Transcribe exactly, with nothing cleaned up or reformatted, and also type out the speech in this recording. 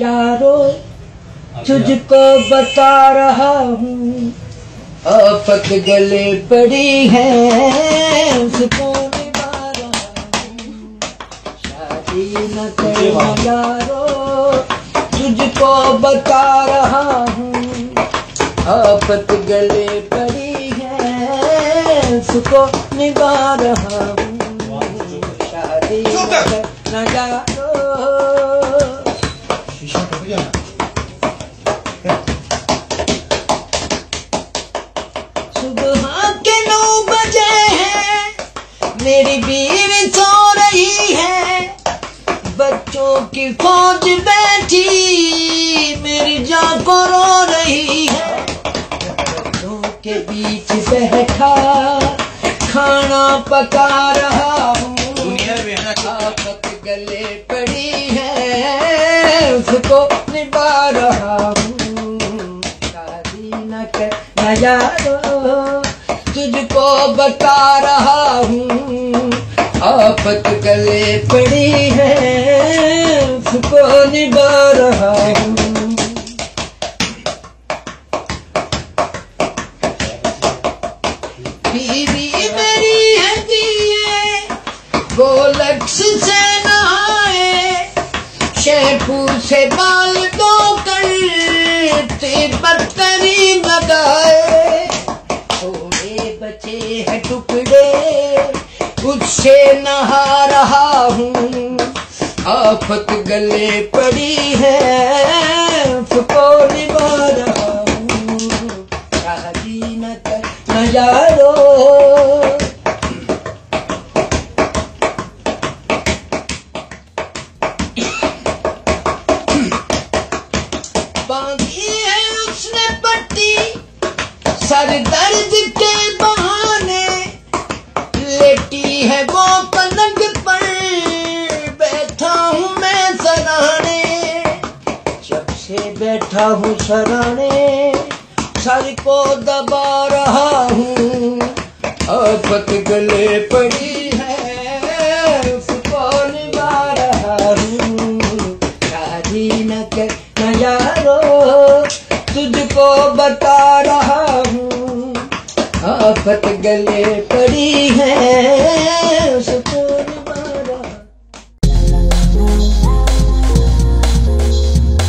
यारो तुझको बता रहा हूँ, आफत गले पड़ी है उसको निभा रहा हूँ। शादी न करना यारो तुझको बता रहा हूँ, आफत गले पड़ी है उसको निभा रहा हूँ। शादी न करना यारो। मेरी बीवी सो रही है, बच्चों की फौज बैठी मेरी जान को रो रही है। बच्चों के बीच बैठा खाना पका रहा हूँ, आफत गले पड़ी है उसको निभा रहा हूँ। शादी न करना यारो तुझको बता रहा हूँ, आफत गले पड़ी है उसको निभा रहा हूँ। बीवी मेरी है दिए गोलक्ष से नहाए, शैम्पू से बाल दो करते बदतरी लगाए। बचे हैं टुकड़े उससे नहा रहा हूँ, आफत गले पड़ी है उसको निभा रहा हूँ। शादी न करना यारो बांधी है उसने पट्टी सर दर्द के बहाने, लेटी है वो पलंग पर बैठा हूँ मैं सराहने। जब से बैठा हूँ सराहने सर को दबा रहा हूँ, आफत गले पड़ी है उसको निभा रहा हूँ। शादी न करना यारो तुझको बता रहा हूँ, आफत गले पड़ी है।